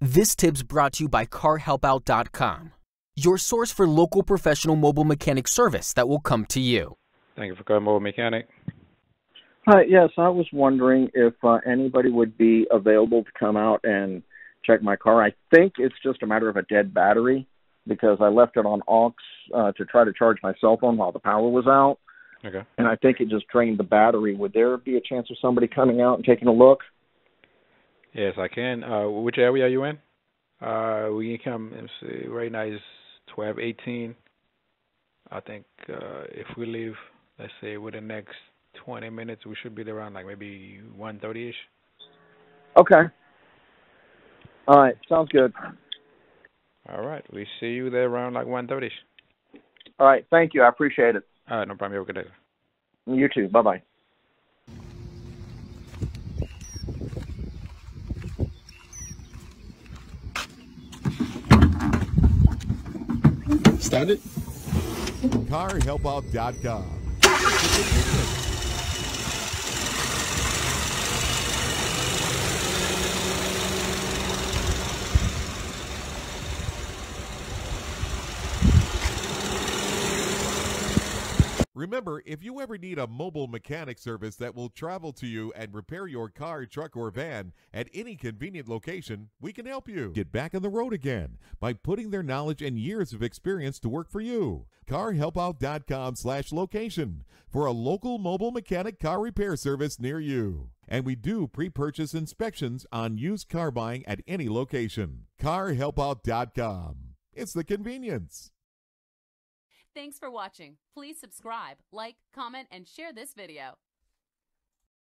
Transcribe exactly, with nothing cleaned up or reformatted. This tip's brought to you by car help out dot com, your source for local professional mobile mechanic service that will come to you. Thank you for calling Mobile Mechanic. Hi, yes, I was wondering if uh, anybody would be available to come out and check my car. I think it's just a matter of a dead battery because I left it on aux uh, to try to charge my cell phone while the power was out. Okay. And I think it just drained the battery. Would there be a chance of somebody coming out and taking a look? Yes, I can. Uh, which area are you in? Uh, we can come, let's see, right now is twelve eighteen. I think uh, if we leave, let's say, within the next twenty minutes, we should be there around like maybe one thirty-ish. Okay. All right. Sounds good. All right. We see you there around like one thirty-ish. All right. Thank you. I appreciate it. All right. No problem. You have a good day. You too. Bye-bye. Start it. car help out dot com. Remember, if you ever need a mobile mechanic service that will travel to you and repair your car, truck, or van at any convenient location, we can help you get back on the road again by putting their knowledge and years of experience to work for you. car help out dot com slash location for a local mobile mechanic car repair service near you. And we do pre-purchase inspections on used car buying at any location. car help out dot com. It's the convenience. Thanks for watching. Please subscribe, like, comment, and share this video.